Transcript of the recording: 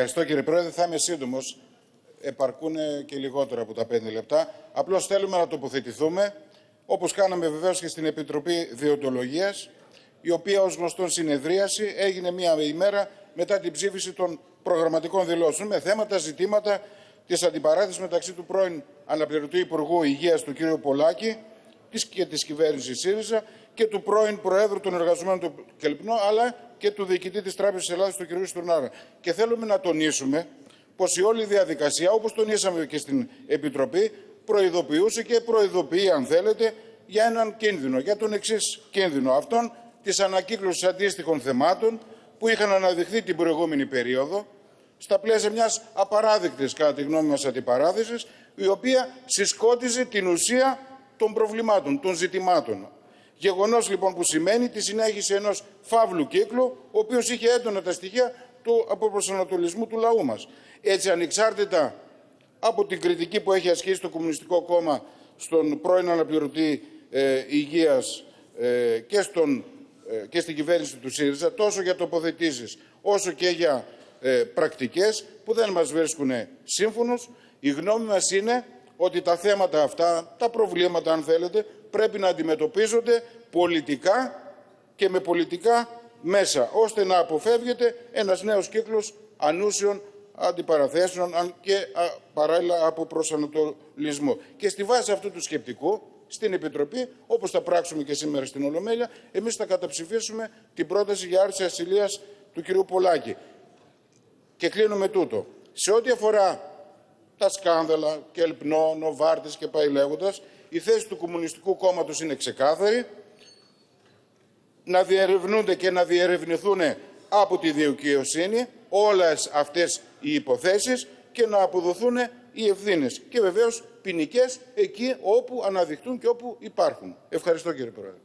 Ευχαριστώ κύριε Πρόεδρε. Θα είμαι σύντομος. Επαρκούν και λιγότερο από τα 5 λεπτά. Απλώς θέλουμε να τοποθετηθούμε, όπως κάναμε βεβαίως και στην Επιτροπή Διοντολογίας, η οποία ως γνωστόν συνεδρίαση έγινε μία ημέρα μετά την ψήφιση των προγραμματικών δηλώσεων με θέματα, ζητήματα της αντιπαράθεσης μεταξύ του πρώην Αναπληρωτή Υπουργού Υγείας του κ. Πολάκη και της κυβέρνησης ΣΥΡΙΖΑ και του πρώην Προέδρου των Εργαζομένων του Κελπνώ, αλλά και του Διοικητή της Τράπεζας Ελλάδας του κ. Στουρνάρα. Και θέλουμε να τονίσουμε πως η όλη διαδικασία, όπως τονίσαμε και στην Επιτροπή, προειδοποιούσε και προειδοποιεί, αν θέλετε, για έναν κίνδυνο, για τον εξής κίνδυνο αυτόν της ανακύκλωσης αντίστοιχων θεμάτων που είχαν αναδειχθεί την προηγούμενη περίοδο, στα πλαίσια μιας απαράδεκτης, κατά τη γνώμη μας, αντιπαράθεσης, η οποία συσκότιζε την ουσία των προβλημάτων, των ζητημάτων. Γεγονός λοιπόν που σημαίνει τη συνέχιση ενός φαύλου κύκλου, ο οποίος είχε έντονα τα στοιχεία του αποπροσανατολισμού του λαού μας. Έτσι, ανεξάρτητα από την κριτική που έχει ασκήσει το Κομμουνιστικό Κόμμα στον πρώην Αναπληρωτή Υγείας και στην κυβέρνηση του ΣΥΡΙΖΑ, τόσο για τοποθετήσεις όσο και για πρακτικές που δεν μας βρίσκουν σύμφωνος, η γνώμη μας είναι ότι τα θέματα αυτά, τα προβλήματα αν θέλετε, πρέπει να αντιμετωπίζονται πολιτικά και με πολιτικά μέσα, ώστε να αποφεύγεται ένας νέος κύκλος ανούσιων αντιπαραθέσεων και παράλληλα από προσανατολισμό. Και στη βάση αυτού του σκεπτικού, στην Επιτροπή, όπως θα πράξουμε και σήμερα στην Ολομέλεια, εμείς θα καταψηφίσουμε την πρόταση για άρση ασυλίας του κυρίου Πολάκη. Και κλείνουμε τούτο. Σε ό,τι αφορά τα σκάνδαλα, Κελπνώ, Νοβάρτης και πάει λέγοντας, η θέση του Κομμουνιστικού Κόμματος είναι ξεκάθαρη. Να διερευνούνται και να διερευνηθούν από τη δικαιοσύνη όλες αυτές οι υποθέσεις και να αποδοθούν οι ευθύνες. Και βεβαίως ποινικές εκεί όπου αναδειχτούν και όπου υπάρχουν. Ευχαριστώ κύριε Πρόεδρε.